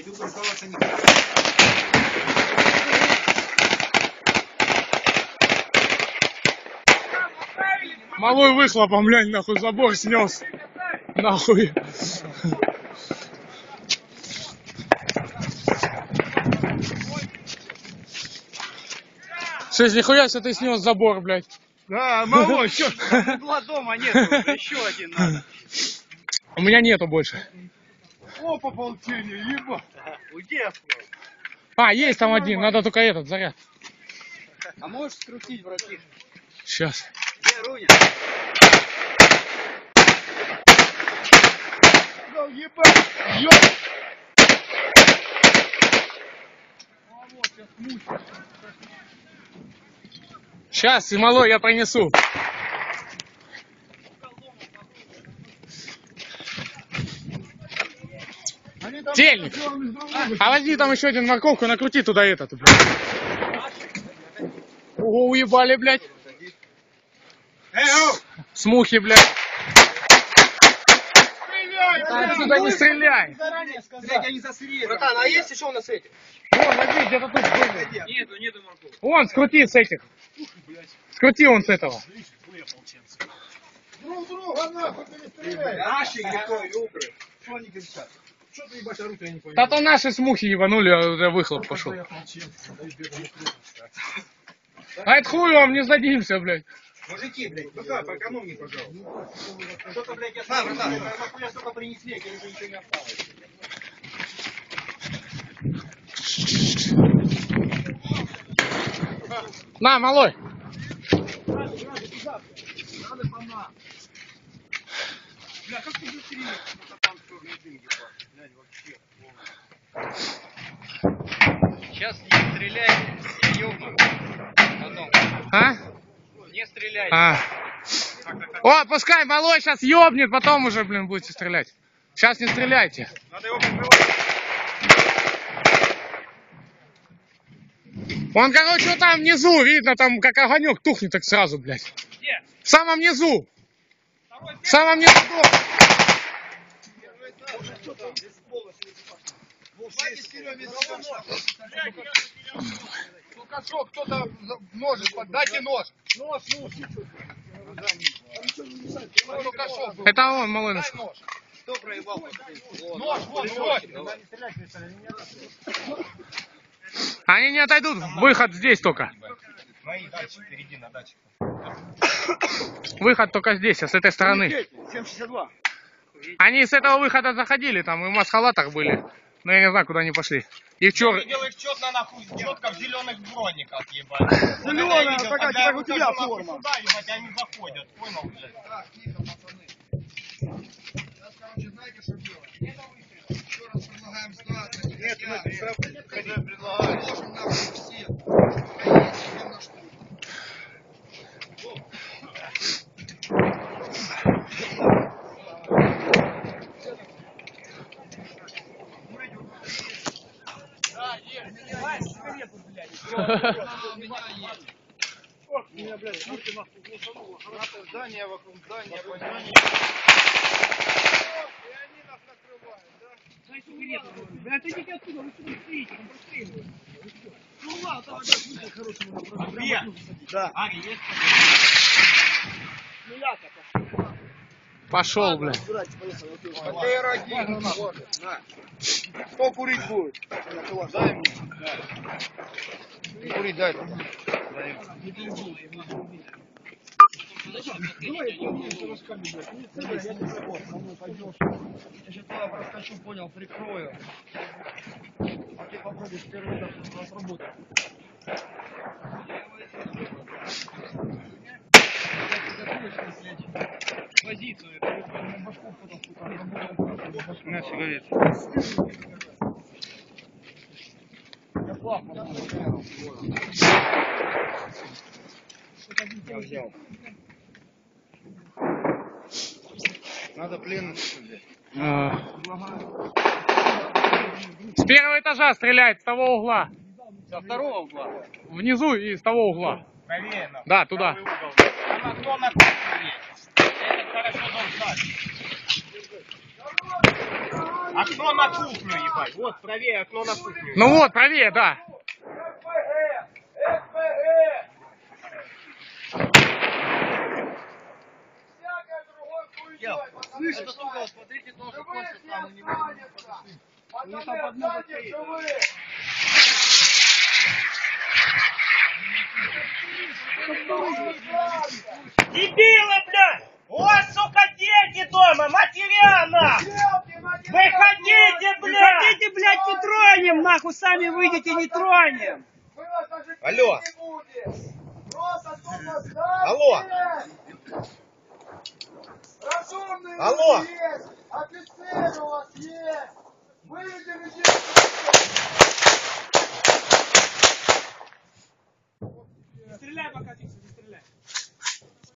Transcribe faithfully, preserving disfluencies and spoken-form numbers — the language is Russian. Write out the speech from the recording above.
я люблю оставаться не хочу. Малой выхлопом, блядь, нахуй, забор снес. Нахуй. Шесть, нихуя, что ты снес забор, блядь. Да, малой, чё, угла дома нет, еще один надо. У меня нету больше. Оп, ополчение, ебать. А, есть там один, надо только этот, заряд. А можешь скрутить, братишка? Сейчас. Где Руня? Ебать, ебать. А вот, сейчас мучаю. Сейчас, малой, я принесу. Тельник. А возьми там еще один морковку, накрути туда этот. Ого, уебали, блядь. Смухи, блядь. Стреляй, отсюда не стреляй. Блядь, они засрели. Братан, а есть еще у нас эти? Вон, возьми, где-то тут были. Нету, нету морковки. Вон, скрути с этих. Скрути вон с этого. Друг друга нахуй не стреляй. Наши или укры? Что они кричат? Что ты, ебать, орут, я не понимаю. Да-то наши смухи ебанули, а уже выхлоп пошел. А это хуй вам, не сдадимся, блядь. Мужики, блядь, пока, поэкономнее, пожалуйста. Что-то, блядь, я сам, братан, я столько принесли, я уже ничего не осталось. На, малой. Надо, надо, туда. Надо по нам. Бля, как ты быстрее? Сейчас не стреляйте, все ёбнут. А? Не стреляйте. А. О, пускай малой сейчас ёбнет, потом уже, блин, будете стрелять. Сейчас не стреляйте. Надо его прикрывать. Он, короче, вот там внизу, видно, там как огонек тухнет так сразу, блядь. Где? В самом низу. В самом низу. Ну кошок, кто-то ножик, дайте нож. Нож, нож. Это он, малой наш. Кто проебал? Нож, вон, нож. Они не отойдут, выход здесь только. Мои датчики впереди на датчик. Выход только здесь, а с этой стороны. семь шестьдесят два. Они с этого выхода заходили, там и в масхалатах были. Но я не знаю, куда они пошли. Их чёрт... Делаешь чётно нахуй, чётко в зелёных брониках, ебать. Зелёная, такая, как у тебя форма. Сюда, ебать, они заходят, понял, блядь? Так, тихо, пацаны. Сейчас, короче, знаете, что делать? Ещё раз предлагаем сдаться. Нет, мы предлагаем. Можем нахуй все. Пока есть, идём на штурм. Пошел, блядь. Кто курить будет? Дай мне. Курить дай. Я сейчас туда проскочу, понял, прикрою. А ты попробуешь первый раз работать. Позицию. На сигарет. Я плавно. Я взял. Надо пленных. С первого этажа стреляет, с того угла. Со второго угла. Внизу и с того угла. Наверное. Да, туда. Это хорошо должна. Окно на кухню, ебать. Вот, правее окно на кухню. Ну вот, правее, да. Слышишь, сука, смотрите тоже, просто там не будет. Дебилы, блядь! У вас, сука, дети дома, материально! Выходите, блядь! Выходите, блядь, не тронем, нахуй, сами выйдете, не тронем! Алло! Алло! Алло! Офицеры у вас есть! Выйдите, людей! Не стреляй пока, Тикси, не стреляй!